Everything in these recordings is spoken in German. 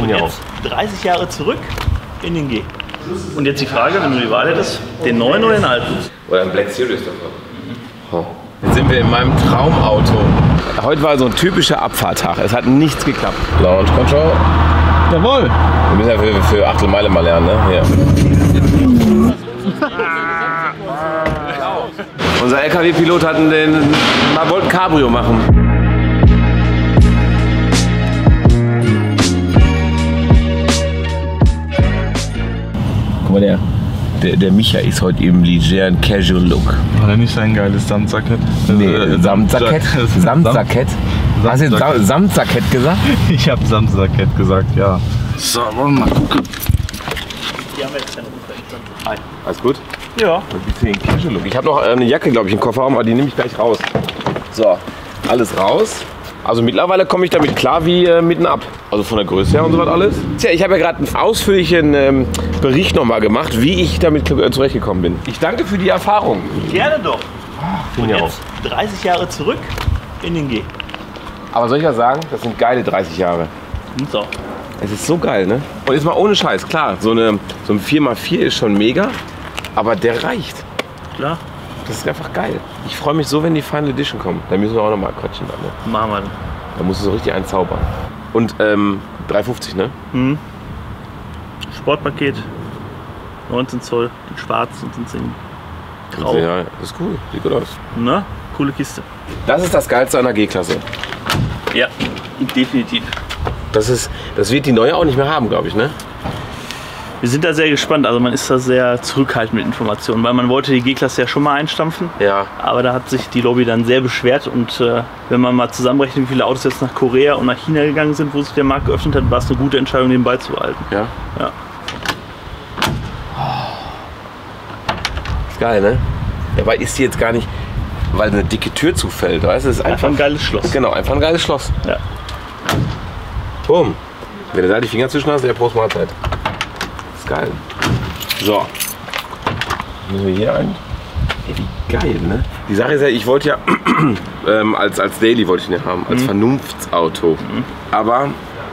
springen ja raus. 30 Jahre zurück in den G. Und jetzt die Frage, wenn du die Wahl hättest, den neuen oder den alten? Oder ein Black Series davon. Oh. Jetzt sind wir in meinem Traumauto. Heute war so ein typischer Abfahrttag. Es hat nichts geklappt. Launch Control. Jawohl. Wir müssen ja für Achtelmeile mal lernen, ne? Ja. Unser LKW-Pilot wollte ein Cabrio machen. Guck mal, der Micha ist heute im legeren Casual-Look. War der nicht sein geiles Samtsackett? Nee, Samtsackett? Samtsackett? Hast du jetzt Samtsackett gesagt? Ich hab Samtsackett gesagt, ja. So, wollen wir mal gucken. Die haben wir jetzt keine Rufe. Alles gut? Ja. Ich habe noch eine Jacke, glaube ich, im Kofferraum, aber die nehme ich gleich raus. So, alles raus. Also mittlerweile komme ich damit klar wie mitten ab. Also von der Größe her und so was alles. Tja, ich habe ja gerade einen ausführlichen Bericht nochmal gemacht, wie ich damit zurechtgekommen bin. Ich danke für die Erfahrung. Gerne doch. Und jetzt 30 Jahre zurück in den G. Aber soll ich ja sagen, das sind geile 30 Jahre. Und so. Es ist so geil, ne? Und jetzt mal ohne Scheiß, klar, so ein 4x4 ist schon mega, aber der reicht. Klar. Das ist einfach geil. Ich freue mich so, wenn die Final Edition kommen. Da müssen wir auch nochmal quatschen. Ne? Machen wir. Da musst du so richtig einzaubern. Und 3,50, ne? Mhm. Sportpaket. 19 Zoll, in schwarz und in 10. Grau. Ja, das ist cool. Sieht gut aus. Na, coole Kiste. Das ist das Geilste an der G-Klasse. Ja, definitiv. Das wird die neue auch nicht mehr haben, glaube ich, ne? Wir sind da sehr gespannt, also man ist da sehr zurückhaltend mit Informationen, weil man wollte die G-Klasse ja schon mal einstampfen, ja. Aber da hat sich die Lobby dann sehr beschwert und wenn man mal zusammenrechnet, wie viele Autos jetzt nach Korea und nach China gegangen sind, wo sich der Markt geöffnet hat, war es eine gute Entscheidung, den beizubehalten. Ja? Ja. Ist geil, ne? Dabei ist die jetzt gar nicht, weil eine dicke Tür zufällt, weißt du? Ist einfach ein geiles Schloss. Genau, einfach ein geiles Schloss. Ja. Boom. Wenn du da die Finger zwischen hast, der Prost Mahlzeit. Geil. So, müssen wir hier rein. Ey, wie geil, ne? Die Sache ist ja, ich wollte ja als Daily wollte ich den haben, als Vernunftsauto. Mhm. Aber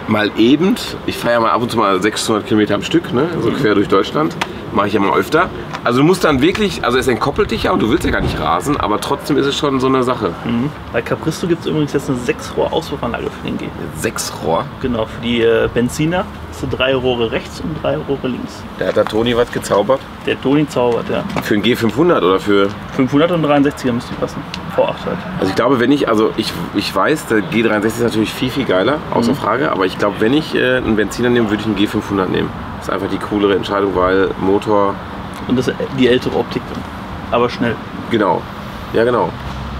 mal eben, ich fahre ja mal ab und zu mal 600 Kilometer am Stück, ne? So quer durch Deutschland, mache ich ja mal öfter. Also du musst dann wirklich, also es entkoppelt dich ja und du willst ja gar nicht rasen, aber trotzdem ist es schon so eine Sache. Mhm. Bei Capristo gibt es übrigens jetzt eine 6-Rohr-Auspuffanlage für den G. 6 Rohr? Genau, für die Benziner. 3 Rohre rechts und 3 Rohre links. Da hat der Toni was gezaubert? Der Toni zaubert, ja. Für ein G500 oder für? 500 und 63er müsste passen. V8 halt. Also ich glaube, wenn ich, also ich weiß, der G63 ist natürlich viel, viel geiler, außer Frage, aber ich glaube, wenn ich einen Benziner nehme, würde ich einen G500 nehmen. Das ist einfach die coolere Entscheidung, weil Motor... Und das die ältere Optik dann. Aber schnell. Genau. Ja, genau.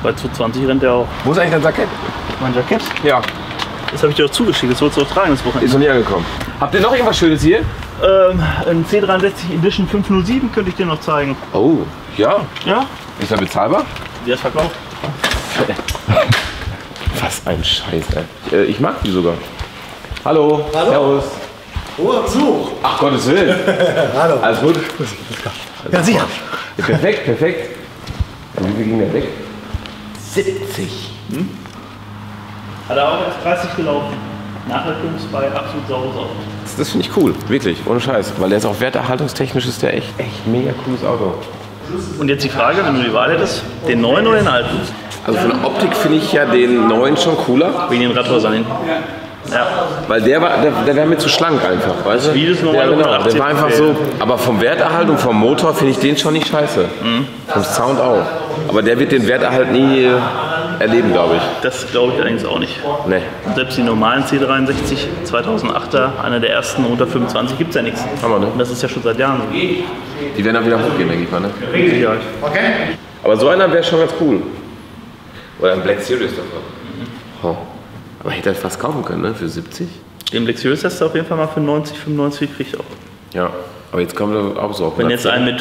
Bei 220 rennt der auch. Wo ist eigentlich dein Jackett? Mein Jackett? Ja. Das habe ich dir auch zugeschickt, das wolltest du auch tragen das Wochenende. Ist noch nicht angekommen. Habt ihr noch irgendwas Schönes hier? Ein C63 Edition 507 könnte ich dir noch zeigen. Oh, ja. Ja? Ist er bezahlbar? Der ist verkauft. Was ein Scheiß, ey. Ich mag die sogar. Hallo. Hallo. Servus. Ruhe am Besuch. Ach Gottes Willen. Hallo. Alles gut? Ja, sicher. Perfekt, perfekt. Und wie viel ging der weg? 70. Hm? Hat er auch jetzt 30 gelaufen. Nachhaltungsfrei, absolut sauberes Auto. Das finde ich cool, wirklich, ohne Scheiß. Weil der ist auch werterhaltungstechnisch, ist der echt mega cooles Auto. Und jetzt die Frage, wenn du die Wahl hättest, den neuen oder den alten? Also von der Optik finde ich ja den neuen schon cooler. Wegen den Radhäusern hinten. Ja. Weil der wäre mir zu schlank einfach, weißt du? Wie das normal, ja, genau. Der war einfach so, aber vom Werterhalt und vom Motor finde ich den schon nicht scheiße. Mhm. Vom Sound auch. Aber der wird den Werterhalt nie... erleben, glaube ich. Das glaube ich allerdings auch nicht. Nee. Selbst die normalen C63, 2008er, einer der ersten, unter 25 gibt es ja nichts. Aber, ne? Und das ist ja schon seit Jahren so. Die werden auch wieder hochgehen, denke ich mal, ne? Mit Sicherheit. Okay. Aber so einer wäre schon ganz cool. Oder ein Black Series davon. Oh. Aber hätte halt fast kaufen können, ne? Für 70? Den Black Series hast du auf jeden Fall mal für 90, 95 gekriegt auch. Ja, aber jetzt kommt er auch so auf. Wenn jetzt einen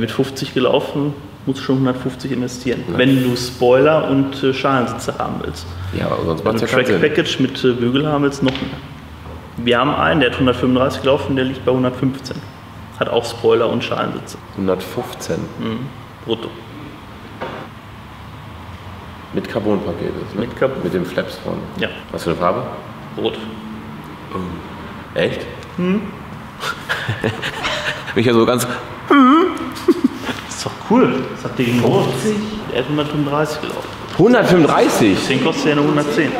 mit 50 gelaufen, musst du schon 150 investieren, ja, wenn du Spoiler und Schalensitze haben willst. Ja, aber sonst macht es ja keinen Sinn. Wenn du ein Track-Package mit Bügel haben willst, noch mehr. Wir haben einen, der hat 135 gelaufen, der liegt bei 115. Hat auch Spoiler und Schalensitze. 115? Mhm. Brutto. Mit Carbon-Paket, ne? Mit dem Flaps vorne. Ja. Was für eine Farbe? Rot. Echt? Hm. Mich ja so ganz. Hm. Das ist doch cool. Das hat die gegen Rot. Er hat 135 gelaufen. 135? Den kostet ja nur 110.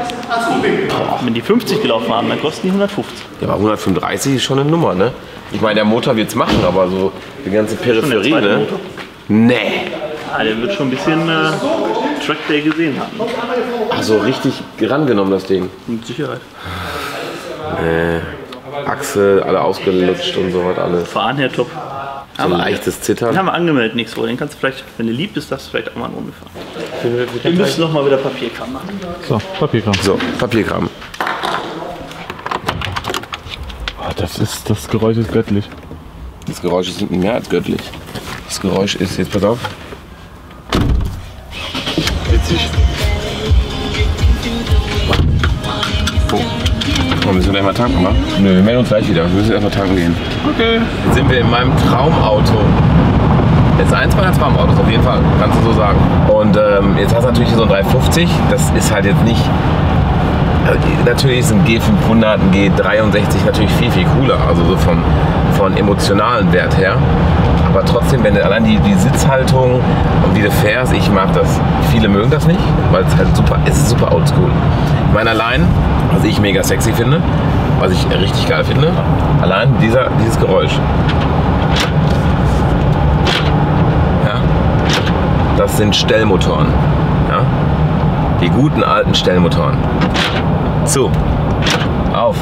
Boah. Wenn die 50 gelaufen haben, dann kosten die 150. Ja, aber 135 ist schon eine Nummer, ne? Ich meine, der Motor wird's machen, aber so die ganze Peripherie, ne? Motor? Nee. Ah, der wird schon ein bisschen Trackday gesehen haben. Ach so, richtig rangenommen, das Ding. Mit Sicherheit. Nee. Achse, alle ausgelutscht und so was alles. Fahren ja top. So aber leichtes Zittern. Den haben wir angemeldet, nichts wohl. Den kannst du vielleicht, wenn du lieb bist, darfst du vielleicht auch mal rumgefahren. Wir müssen noch mal wieder Papierkram machen. So, Papierkram. So, Papierkram. Oh, das Geräusch ist göttlich. Das Geräusch ist mehr als göttlich. Das Geräusch ist, jetzt pass auf. Witzig. Oh, müssen wir gleich mal tanken, ne? Nö, wir melden uns gleich wieder. Wir müssen erstmal tanken gehen. Okay. Jetzt sind wir in meinem Traumauto. Das ist eins meiner Traumautos, auf jeden Fall, kannst du so sagen. Und jetzt hast du natürlich so ein 350. Das ist halt jetzt nicht. Also, natürlich ist ein G500, ein G63 natürlich viel, viel cooler. Also so von emotionalen Wert her. Aber trotzdem, wenn allein die Sitzhaltung und wie du fährst, ich mag das. Viele mögen das nicht, weil es halt super, es ist super oldschool. Ich meine allein, was ich mega sexy finde, was ich richtig geil finde, allein dieses Geräusch. Ja? Das sind Stellmotoren. Ja? Die guten alten Stellmotoren. Zu. Auf.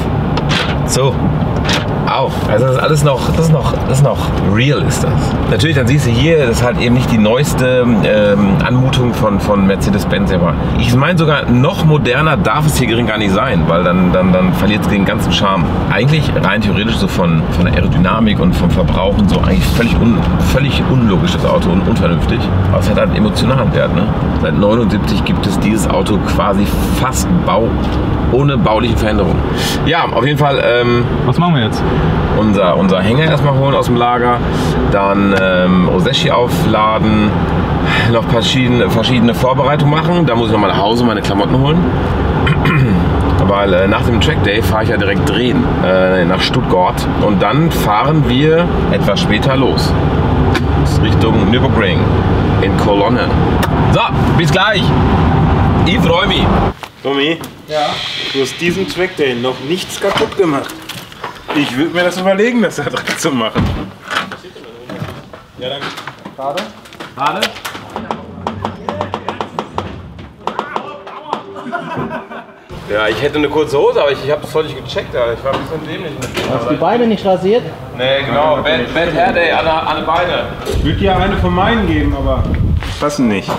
Zu. Auf. Also das ist alles noch, das ist noch real ist das. Natürlich, dann siehst du hier, das ist halt eben nicht die neueste Anmutung von Mercedes-Benz. Ich meine sogar, noch moderner darf es hier gering gar nicht sein, weil dann verliert es den ganzen Charme. Eigentlich rein theoretisch so von der Aerodynamik und vom Verbrauch und so eigentlich völlig unlogisch das Auto und unvernünftig. Aber es hat halt einen emotionalen Wert, ne? Seit 79 gibt es dieses Auto quasi fast ohne bauliche Veränderung. Ja, auf jeden Fall. Was machen wir jetzt? Unser Hänger erstmal holen aus dem Lager, dann Osechi aufladen, noch verschiedene Vorbereitungen machen. Da muss ich nochmal nach Hause meine Klamotten holen. Weil nach dem Trackday fahre ich ja direkt drehen nach Stuttgart und dann fahren wir etwas später los. Richtung Nürburgring in Kolonne. So, bis gleich! Ich freue mich! Tommy, ja? Du hast diesen Trackday noch nichts kaputt gemacht. Ich würde mir das überlegen, das da dran zu machen. Ja, danke. Gerade? Gerade? Ja, ich hätte eine kurze Hose, aber ich habe das voll nicht gecheckt. Alter. Ich war ein bisschen dämlich. Hast du die Beine nicht rasiert? Nee, genau. Bad Hair Day an Beine. Ich würde dir eine von meinen geben, aber passen nicht.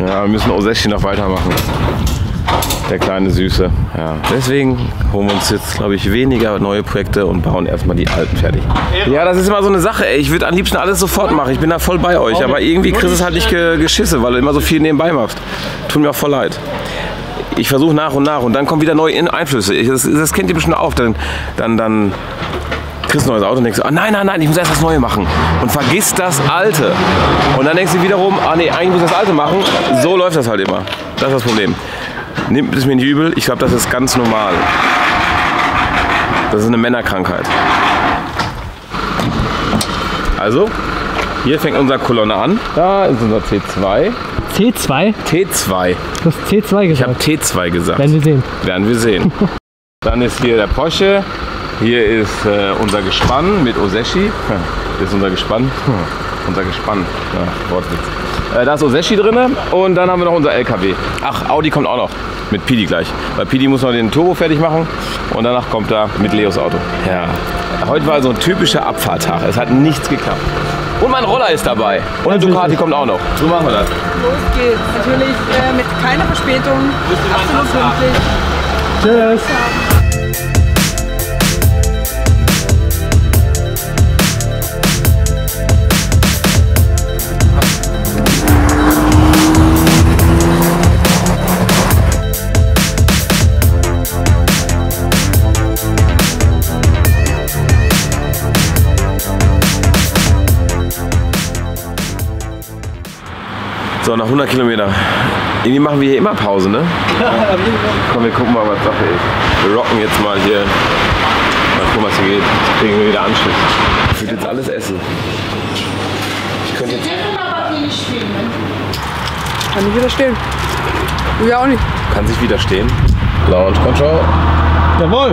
Ja, wir müssen Osechi noch weitermachen. Der kleine Süße. Ja. Deswegen holen wir uns jetzt, glaube ich, weniger neue Projekte und bauen erstmal die alten fertig. Ja, das ist immer so eine Sache, ey. Ich würde am liebsten alles sofort machen. Ich bin da voll bei euch. Aber irgendwie kriegst du es halt nicht geschisse, weil du immer so viel nebenbei machst. Tut mir auch voll leid. Ich versuche nach und dann kommen wieder neue Einflüsse. Das kennt ihr bestimmt auch. Dann kriegst du ein neues Auto und denkst, ah, nein, ich muss erst das Neue machen. Und vergisst das Alte. Und dann denkst du wiederum, ah nee, eigentlich muss ich das Alte machen. So läuft das halt immer. Das ist das Problem. Nehmt es mir nicht übel, ich glaube, das ist ganz normal. Das ist eine Männerkrankheit. Also, hier fängt unsere Kolonne an. Da ist unser T2. T2? T2. Du hast T2 gesagt. Ich habe T2 gesagt. Werden wir sehen. Werden wir sehen. Dann ist hier der Porsche. Hier ist unser Gespann mit Osechi. Das ist unser Gespann. Unser Gespann. Ja, Wortwitz. Da ist Osechi drin und dann haben wir noch unser LKW. Ach, Audi kommt auch noch. Mit Pidi gleich. Weil Pidi muss noch den Turbo fertig machen und danach kommt er mit Leos Auto. Ja. Heute war so ein typischer Abfahrttag. Es hat nichts geklappt. Und mein Roller ist dabei. Und eine Ducati kommt auch noch. So machen wir das. Los geht's. Natürlich mit keiner Verspätung. Absolut pünktlich. Tschüss. So, nach 100 Kilometern. Irgendwie machen wir hier immer Pause, ne? Komm, wir gucken mal, was Sache ist. Wir rocken jetzt mal hier. Grenze geht. Jetzt kriegen wir wieder Anschluss. Ich würde jetzt alles essen. Ich könnte jetzt... Kann nicht widerstehen. Du ja auch nicht. Kann sich widerstehen. Launch Control. Jawohl.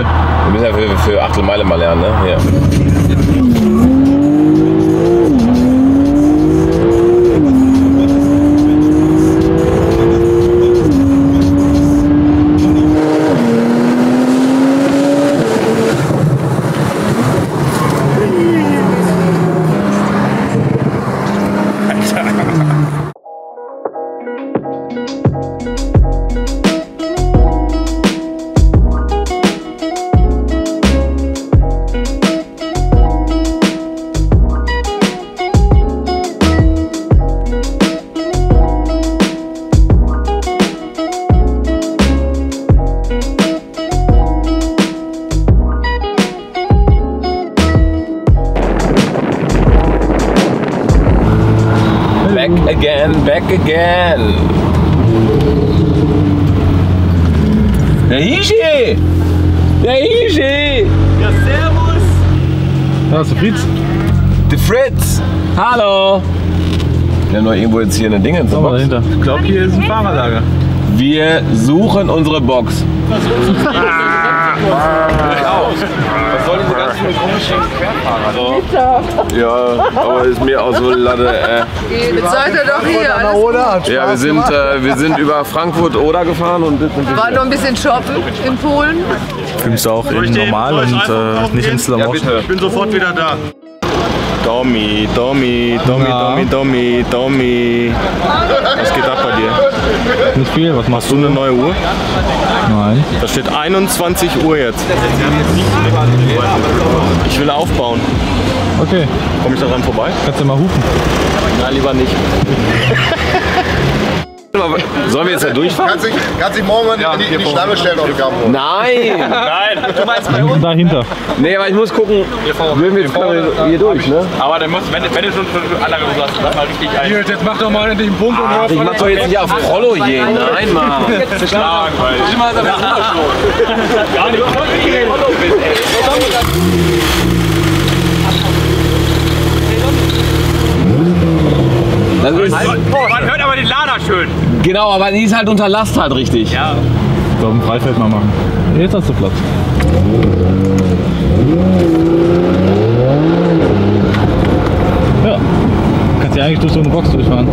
Wir müssen ja für Achtelmeile mal lernen, ne? Ja. Back again. Der Hishi! Der Hishi! Ja, servus! Da ist der Fritz. Der Fritz! Hallo! Wir haben noch irgendwo jetzt hier eine Dinge zur Box. Ich glaube, hier ist ein Fahrerlager. Wir suchen unsere Box. Was soll diese ganzen komischen Querfahrer? Also, ja, aber ist mir auch so Latte. Jetzt seid ihr doch hier, alles gut. Ja, wir sind über Frankfurt-Oder gefahren und waren noch ein bisschen shoppen in Polen. Filmst du auch in normal und nicht in Slow Motion? Ja, ich bin sofort wieder da. Tommy, Tommy, Tommy, Tommy, Tommy, Tommy. Was geht ab bei dir? Nicht viel, was machst du? Eine neue Uhr? Nein. Da steht 21 Uhr jetzt. Ich will aufbauen. Okay. Komm ich daran vorbei? Kannst du mal hupen? Nein, lieber nicht. Sollen wir jetzt da durchfahren? Kannst dich morgen an die Schlange stellen, Autogramm? Nein! Nein! Du meinst bei uns? Dahinter. Nee, aber ich muss gucken, wir hier durch, ne? Aber dann muss, wenn du schon für andere sagst, mach mal richtig ein. Jetzt mach doch mal endlich einen Punkt. Ach, ich mach doch jetzt nicht auf Rollo hier. Nein, Mann. Jetzt schlagen, weil ich mach das schon. Gar nicht. Man hört aber den Lader schön. Genau, aber die ist halt unter Last halt richtig. Ja. So, ein Freifeld mal machen. Jetzt hast du Platz. Ja. Kannst ja eigentlich durch so eine Box durchfahren.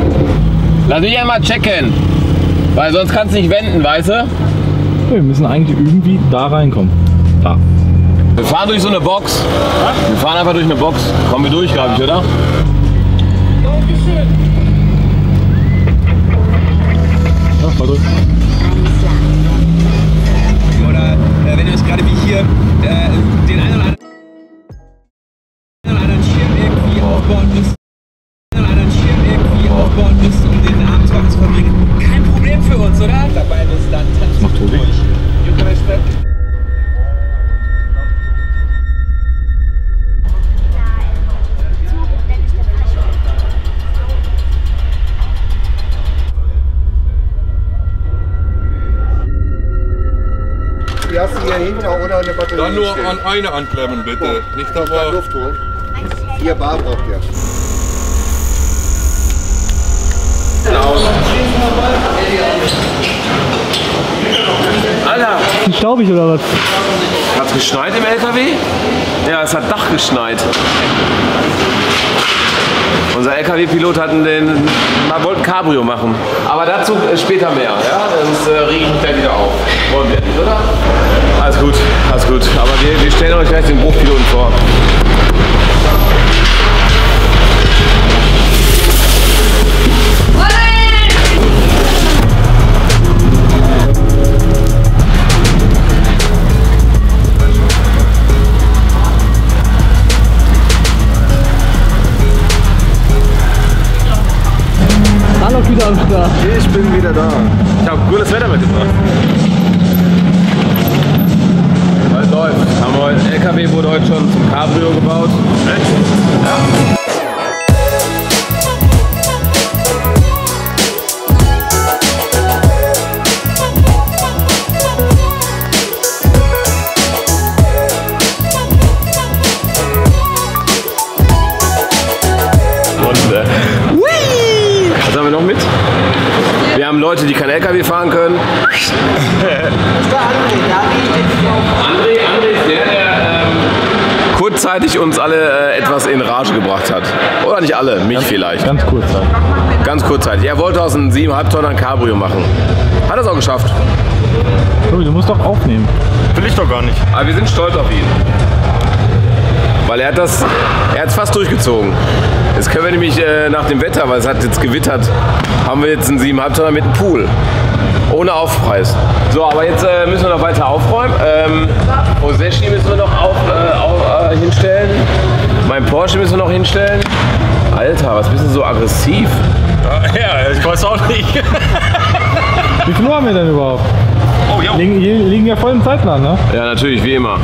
Lass mich einmal checken. Weil sonst kannst du nicht wenden, weißt du? Wir müssen eigentlich irgendwie da reinkommen. Da. Wir fahren durch so eine Box. Wir fahren einfach durch eine Box. Kommen wir durch, glaube ich, oder? Oder wenn du es gerade wie hier den einen oder anderen Schirm irgendwie aufbauen müsst, um den Abend zu verbringen. Kein Problem für uns, oder? Dabei ist dann tatsächlich durch. Dann nur an eine anklemmen, bitte. Oh. Nicht aber. Luft holen. 4 bar braucht ihr. Alter! Ist die staubig oder was? Hat's geschneit im LKW? Ja, es hat Dach geschneit. Unser LKW-Pilot wollte ein Cabrio machen. Aber dazu später mehr. Ja? Sonst rege ich mich dann wieder auf. Wollen wir nicht, oder? Alles gut, alles gut. Aber wir stellen euch gleich den Bruchpiloten vor. Ich bin wieder da. Ich habe gutes Wetter mitgebracht. Alles läuft. Der LKW wurde heute schon zum Cabrio gebaut. Echt? Ja. LKW fahren können. Das ist der André. André ist der, der kurzzeitig uns alle etwas in Rage gebracht hat. Oder nicht alle, mich vielleicht. Ganz kurzzeitig. Ganz kurzzeitig. Er wollte aus einem 7,5 Tonnen Cabrio machen. Hat er es auch geschafft. Tobi, du musst doch aufnehmen. Will ich doch gar nicht. Aber wir sind stolz auf ihn. Weil er hat es fast durchgezogen. Jetzt können wir nämlich nach dem Wetter, weil es hat jetzt gewittert, haben wir jetzt einen 7,5 Tonner mit einem Pool. Ohne Aufpreis. So, aber jetzt müssen wir noch weiter aufräumen. Osechi müssen wir noch hinstellen. Mein Porsche müssen wir noch hinstellen. Alter, was bist du so aggressiv? Ja, ich weiß auch nicht. Wie viel haben wir denn überhaupt? Oh, ja. Liegen ja voll im Zeitplan, ne? Ja, natürlich, wie immer.